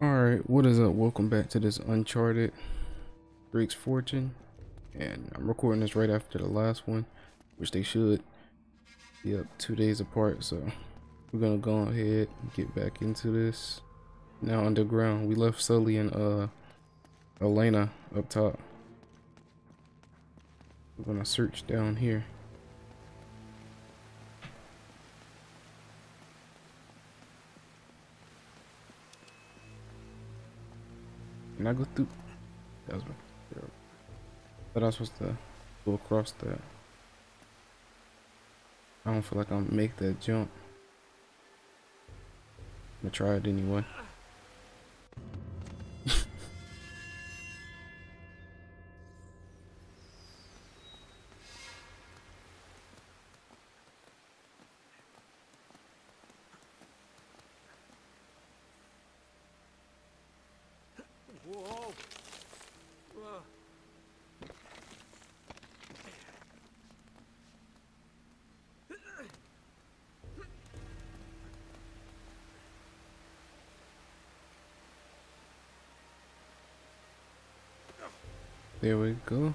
Alright, what is up? Welcome back to this Uncharted Drake's Fortune. And I'm recording this right after the last one, which they should be up 2 days apart. So we're going to go ahead and get back into this. Now underground, we left Sully and Elena up top. We're going to search down here. Can I go through? That was my favorite. But I was supposed to go across that. I don't feel like I'll make that jump. I'm gonna try it anyway. There we go.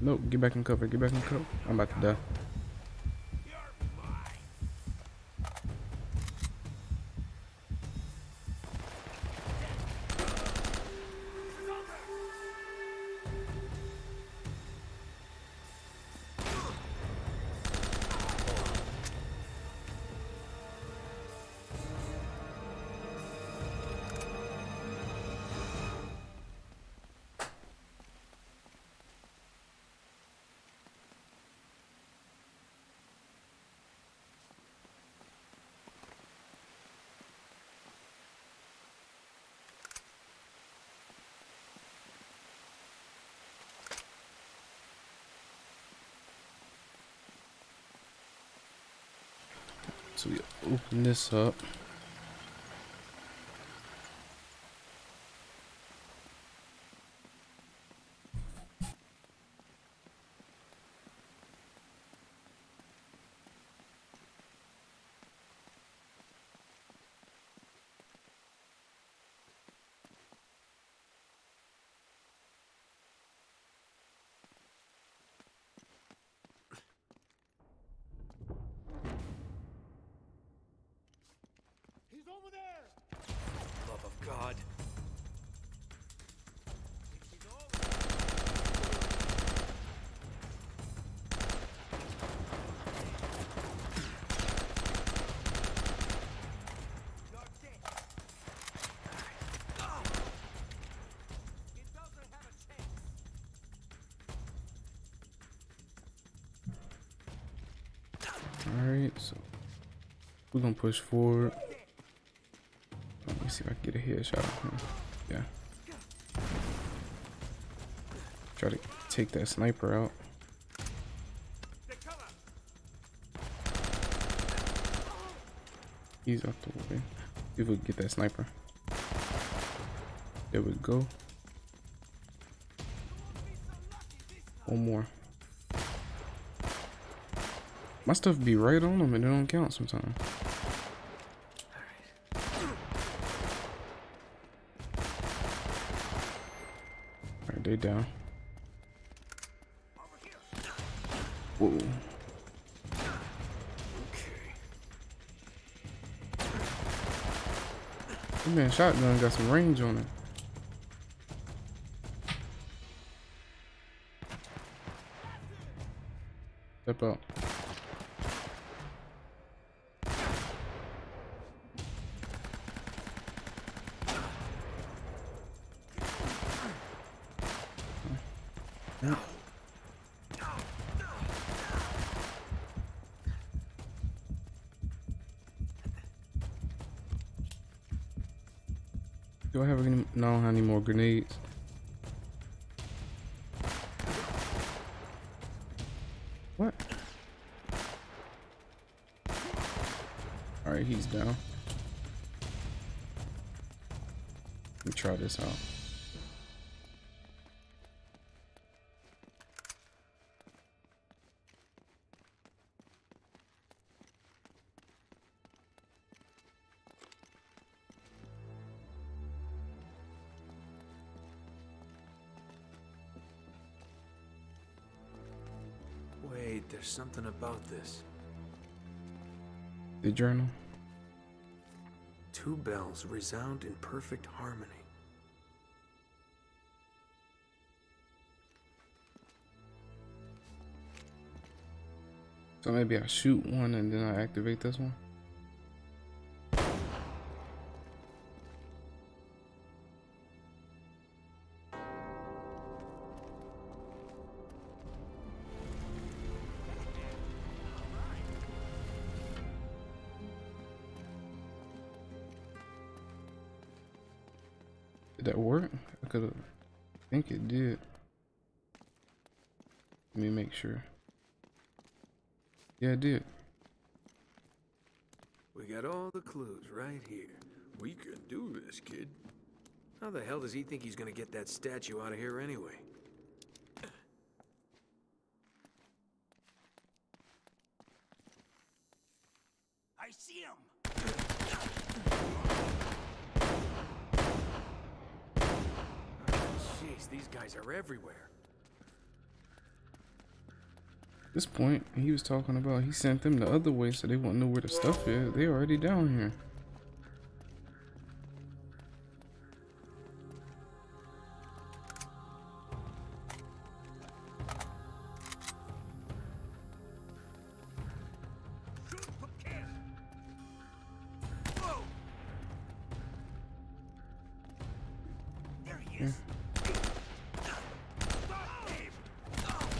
No, get back in cover, get back in cover. I'm about to die. So we open this up. God. All right, so we're gonna push forward. See if I can get a headshot. Yeah. Try to take that sniper out. He's off the way. See if we can get that sniper. There we go. One more. My stuff be right on them and they don't count sometimes. They down. Whoa. Okay. This man shotgun got some range on it. Step out. No. Do I have any? No, I don't have any more grenades. What? All right, he's down. Let me try this out. There's something about this. The journal. Two bells resound in perfect harmony. So maybe I shoot one and then I activate this one. Did that work? I could have. I think it did. Let me make sure. Yeah, it did. We got all the clues right here. We can do this, kid. How the hell does he think he's gonna get that statue out of here anyway? I see him. Jeez, these guys are everywhere. At this point, he was talking about he sent them the other way so they wouldn't know where the stuff is. They already down here.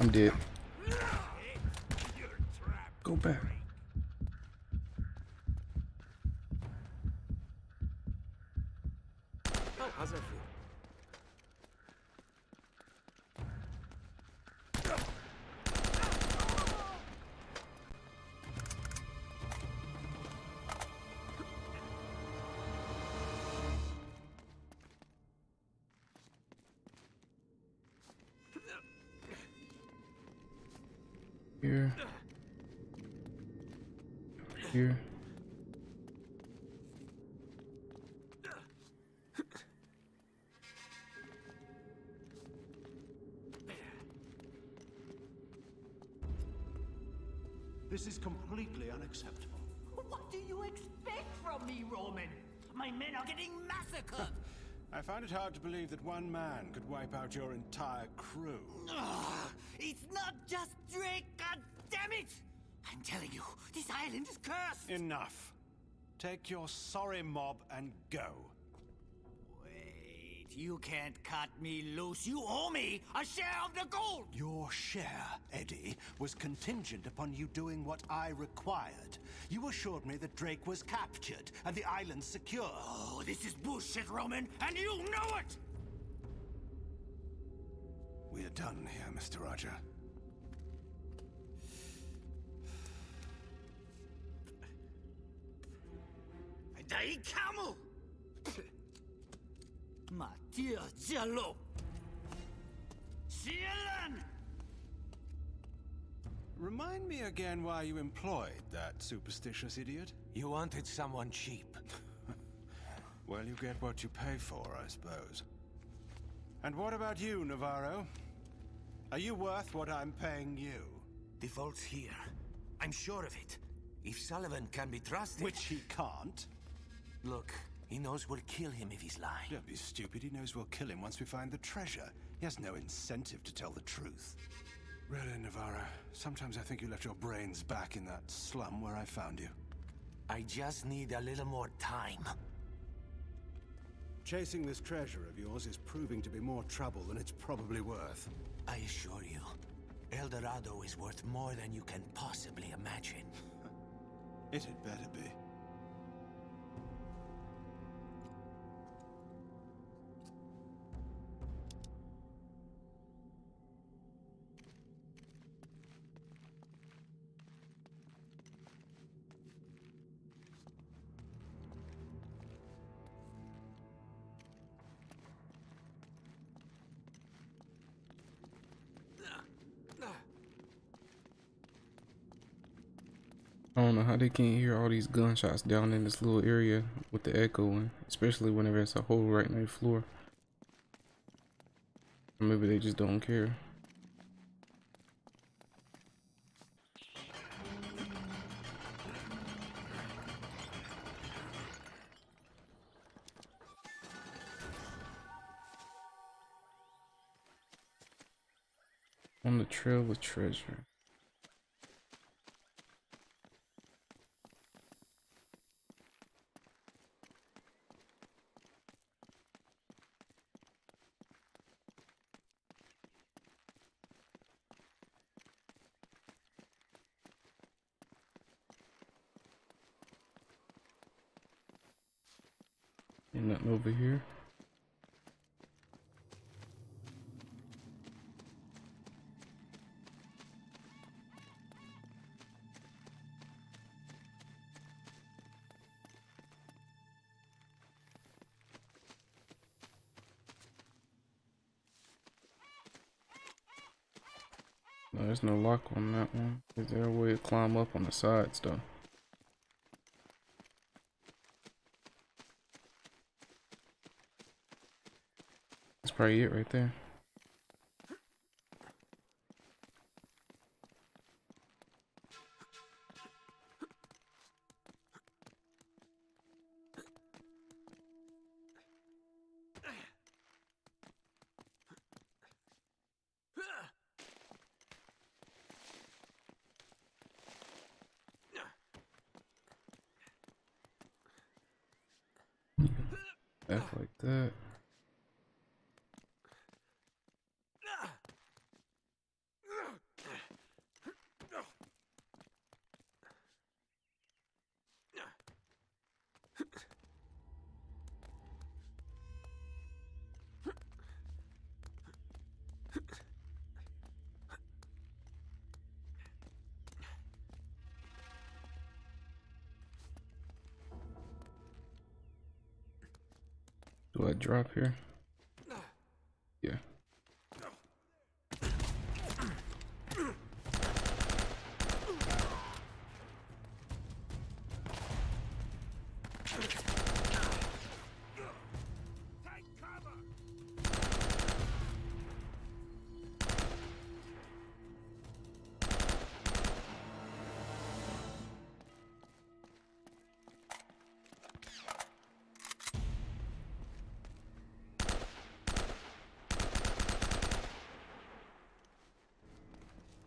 I'm dead. Go back. Oh, how's that feel? Here. Here. This is completely unacceptable. What do you expect from me, Roman? My men are getting massacred. I find it hard to believe that one man could wipe out your entire crew. Ugh, it's not just Drake, goddammit! I'm telling you, this island is cursed! Enough. Take your sorry mob and go. Wait, you can't cut me loose. You owe me a share of the gold! Your share, Eddie, was contingent upon you doing what I required. You assured me that Drake was captured and the island secure. Oh, this is bullshit, Roman, and you know it! We are done here, Mr. Roger. A dying camel! My dear Jello! Cielan! Remind me again why you employed that superstitious idiot. You wanted someone cheap. Well, you get what you pay for, I suppose. And what about you, Navarro? Are you worth what I'm paying you? The vault's here. I'm sure of it. If Sullivan can be trusted... Which he can't. Look, he knows we'll kill him if he's lying. Don't be stupid. He knows we'll kill him once we find the treasure. He has no incentive to tell the truth. Really, Navarro, sometimes I think you left your brains back in that slum where I found you. I just need a little more time. Chasing this treasure of yours is proving to be more trouble than it's probably worth. I assure you, El Dorado is worth more than you can possibly imagine. It had better be. I don't know how they can't hear all these gunshots down in this little area with the echoing, especially whenever it's a hole right near the floor. Or maybe they just don't care. On the trail of treasure. Ain't nothing over here. No, there's no lock on that one. Is there a way to climb up on the sides though? That's probably it right there. Back like that. Do I drop here? Yeah.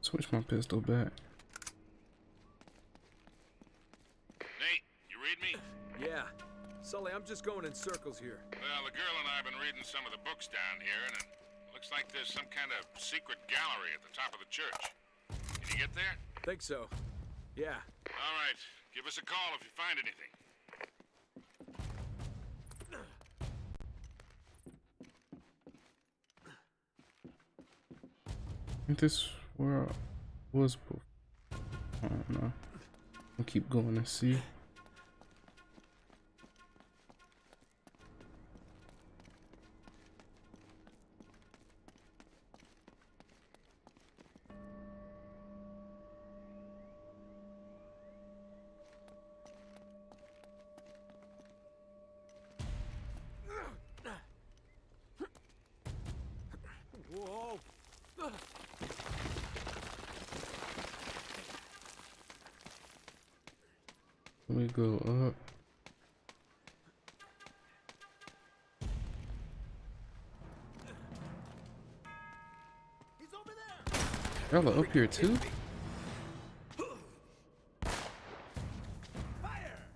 Switch my pistol back. Nate, you read me? Yeah. Sully, I'm just going in circles here. Well, the girl and I have been reading some of the books down here, and it looks like there's some kind of secret gallery at the top of the church. Can you get there? Think so. Yeah. All right. Give us a call if you find anything. This... where I was before. I don't know. I'll keep going and see. Whoa. We go up. He's over there. Y'all are up here too? Fire.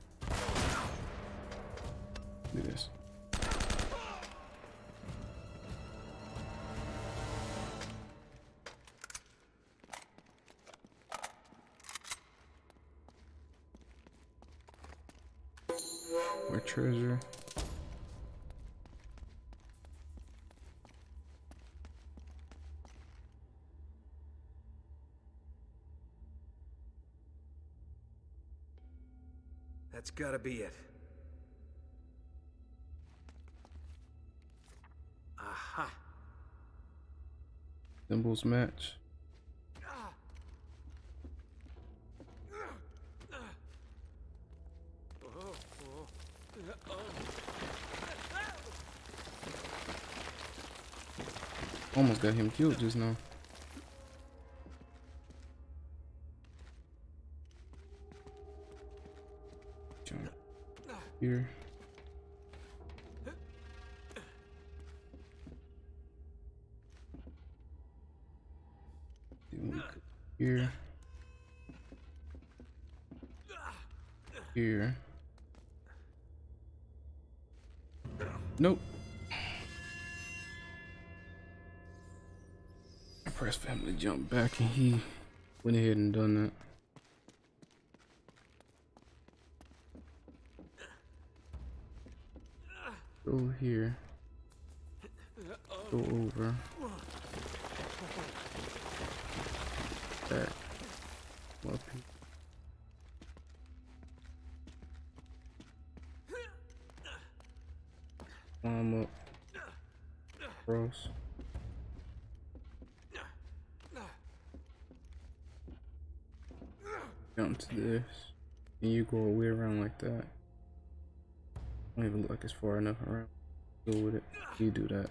Do this. More treasure. That's gotta be it. Aha. Symbols match. Almost got him killed just now. Jump here. Here. Here. Nope. I pressed family jump back and he went ahead and done that. Go here. Go over. Back. Up. Climb up. Cross. Jump to this. And you go way around like that. I don't even look like it's far enough around. Go with it. You do that.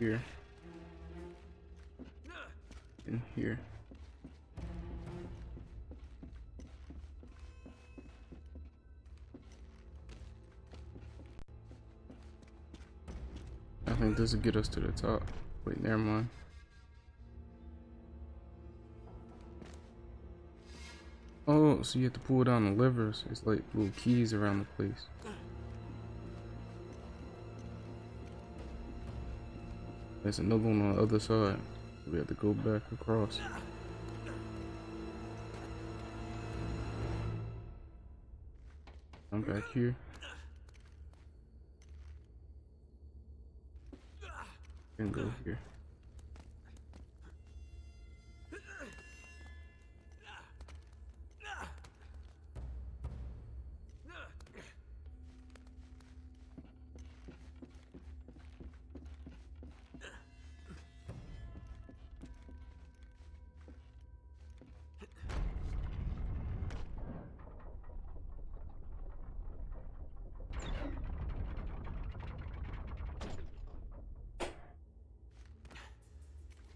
Here. In here. I think this will get us to the top. Wait, never mind. Oh, so you have to pull down the levers. It's like little keys around the place. There's another one on the other side. We have to go back across. I'm back here. And go here.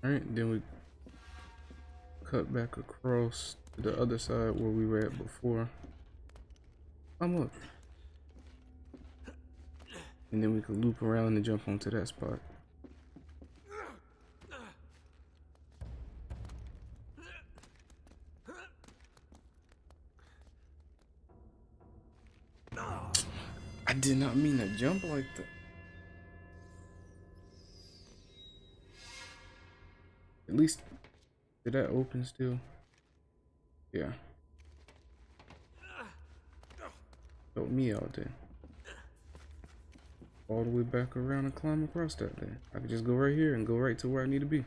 Alright, then we cut back across to the other side where we were at before. Come up. And then we can loop around and jump onto that spot. I did not mean to jump like that. At least, did that open still? Yeah. Help me out there. All the way back around and climb across that there. I can just go right here and go right to where I need to be.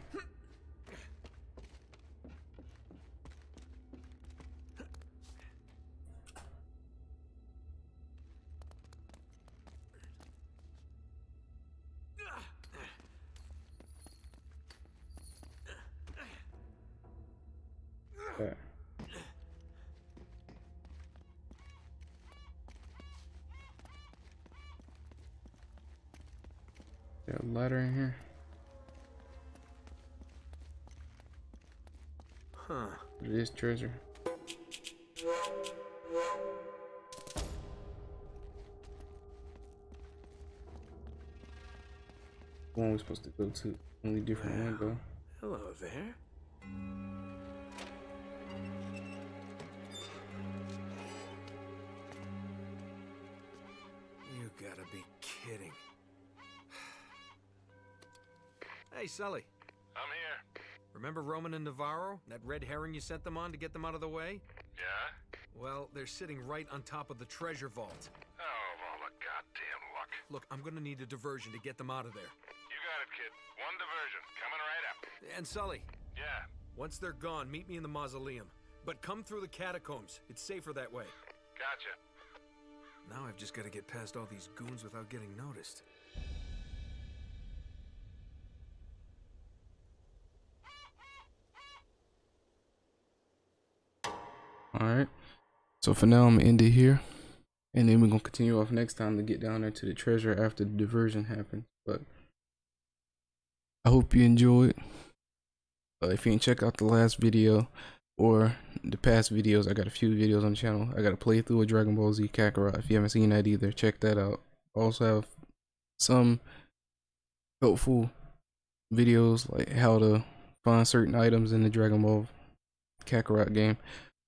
Got a ladder in here. Huh. It is treasure. One we're supposed to go to. Only different window. Hello there. You gotta be kidding. Hey, Sully. I'm here. Remember Roman and Navarro? That red herring you sent them on to get them out of the way? Yeah. Well, they're sitting right on top of the treasure vault. Oh, of all the goddamn luck. Look, I'm gonna need a diversion to get them out of there. You got it, kid. One diversion. Coming right up. And Sully. Yeah? Once they're gone, meet me in the mausoleum. But come through the catacombs. It's safer that way. Gotcha. Now I've just gotta get past all these goons without getting noticed. Alright, so for now I'm going to end it here, and then we're going to continue off next time to get down there to the treasure after the diversion happens. But I hope you enjoyed. If you didn't check out the last video, or the past videos. I got a few videos on the channel. I got a playthrough of Dragon Ball Z Kakarot. If you haven't seen that either, check that out. Also have some helpful videos like how to find certain items in the Dragon Ball Kakarot game.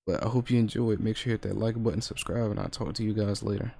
But I hope you enjoyed. Make sure you hit that like button, subscribe, and I'll talk to you guys later.